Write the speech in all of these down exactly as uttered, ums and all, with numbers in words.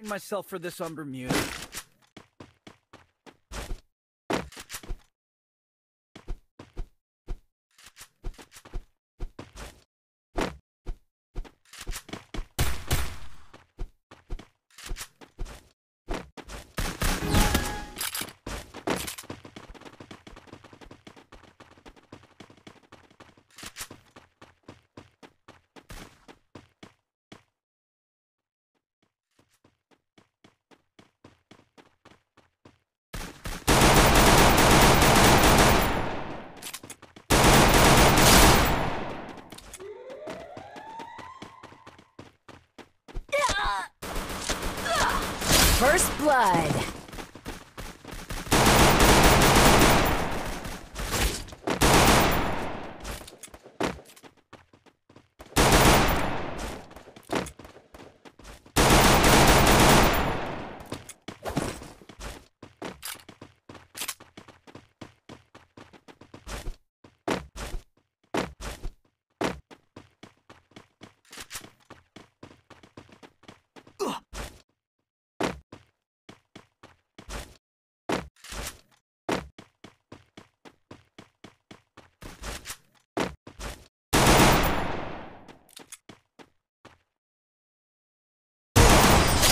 I trained myself for this on Bermuda. First blood.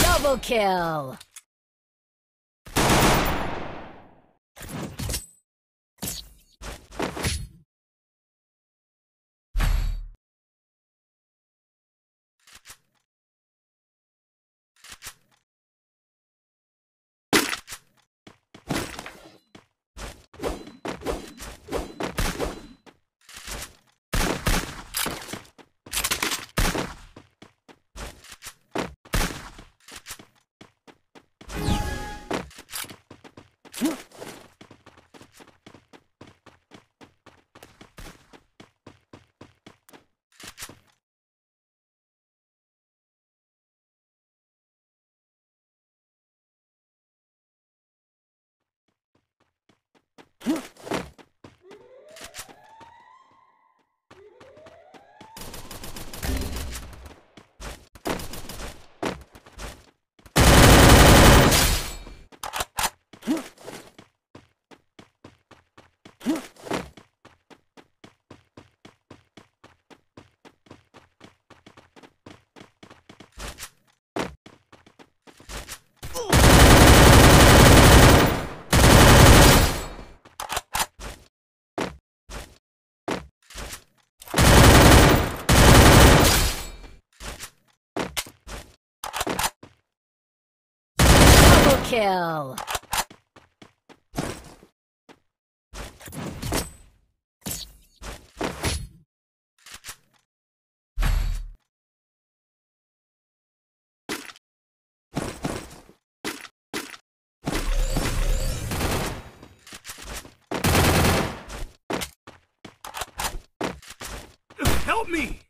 Double kill. Kill. Help me.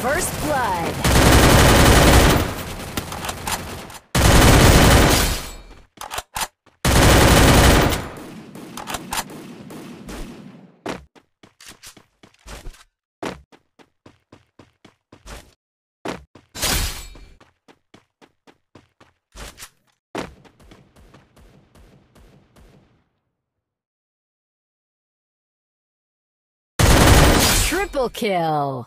First blood. Triple kill.